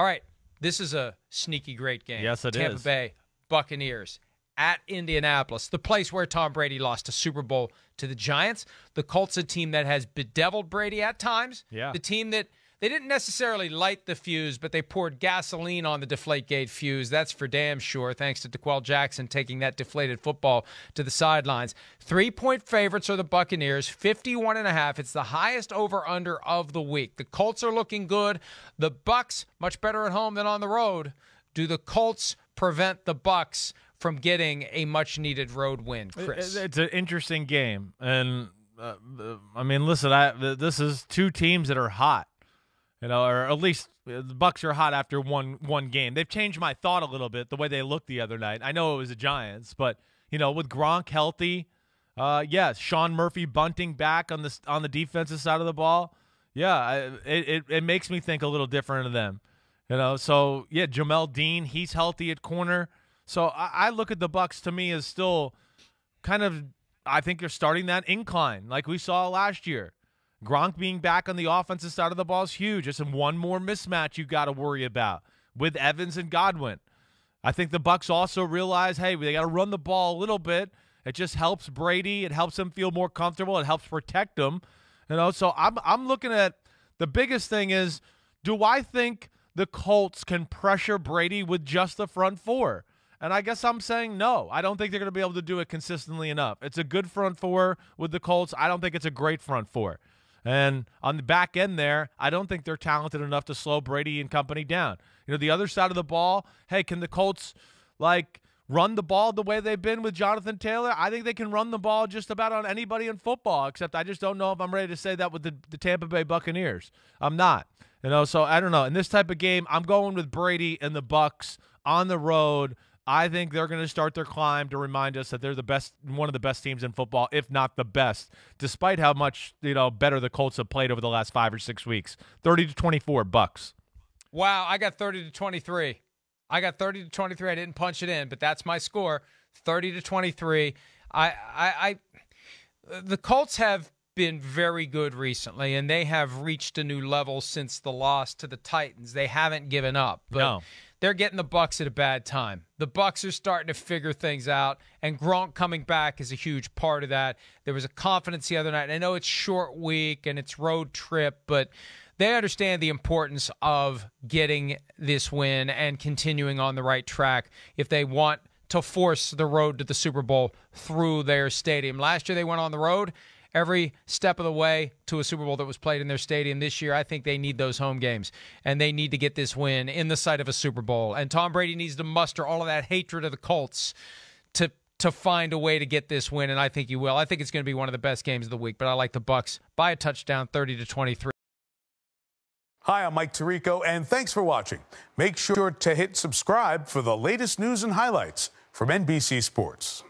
All right, this is a sneaky great game. Yes, it Tampa is. Tampa Bay Buccaneers at Indianapolis, the place where Tom Brady lost a Super Bowl to the Giants. The Colts, a team that has bedeviled Brady at times. Yeah. The team that they didn't necessarily light the fuse, but they poured gasoline on the DeflateGate fuse. That's for damn sure, thanks to DeQuan Jackson taking that deflated football to the sidelines. 3-point favorites are the Buccaneers, 51.5. It's the highest over-under of the week. The Colts are looking good. The Bucs, much better at home than on the road. Do the Colts prevent the Bucs from getting a much-needed road win, Chris? It's an interesting game. And, I mean, listen, this is two teams that are hot. You know, or at least the Bucs are hot after one game. They've changed my thought a little bit, the way they looked the other night. I know it was the Giants, but, you know, with Gronk healthy, yes, Sean Murphy bunting back on the defensive side of the ball, yeah, it makes me think a little different of them. You know, so, yeah, Jamel Dean, he's healthy at corner. So I look at the Bucs, to me, as still kind of, I think you're starting that incline like we saw last year. Gronk being back on the offensive side of the ball is huge. It's one more mismatch you got to worry about with Evans and Godwin. I think the Bucs also realize, hey, they got to run the ball a little bit. It just helps Brady. It helps him feel more comfortable. It helps protect him. You know, so I'm looking at the biggest thing is, do I think the Colts can pressure Brady with just the front four? And I guess I'm saying no. I don't think they're going to be able to do it consistently enough. It's a good front four with the Colts. I don't think it's a great front four. And on the back end there, I don't think they're talented enough to slow Brady and company down. You know, the other side of the ball, hey, can the Colts, like, run the ball the way they've been with Jonathan Taylor? I think they can run the ball just about on anybody in football, except I just don't know if I'm ready to say that with the Tampa Bay Buccaneers. I'm not. You know, so I don't know. In this type of game, I'm going with Brady and the Bucs on the road. I think they're going to start their climb to remind us that they're the best, one of the best teams in football, if not the best, despite how much, you know, better the Colts have played over the last 5 or 6 weeks. 30-24 Bucs. Wow, I got 30-23. I got 30-23. I didn't punch it in, but that's my score. 30-23. The Colts have been very good recently, and they have reached a new level since the loss to the Titans. They haven't given up. But no. They're getting the Bucs at a bad time. The Bucs are starting to figure things out, and Gronk coming back is a huge part of that. There was a confidence the other night. And I know it's short week and it's road trip, but they understand the importance of getting this win and continuing on the right track if they want to force the road to the Super Bowl through their stadium. Last year they went on the road every step of the way to a Super Bowl that was played in their stadium. This year, I think they need those home games, and they need to get this win in the sight of a Super Bowl. And Tom Brady needs to muster all of that hatred of the Colts to find a way to get this win, and I think he will. I think it's going to be one of the best games of the week, but I like the Bucs by a touchdown, 30-23. Hi, I'm Mike Tirico, and thanks for watching. Make sure to hit subscribe for the latest news and highlights from NBC Sports.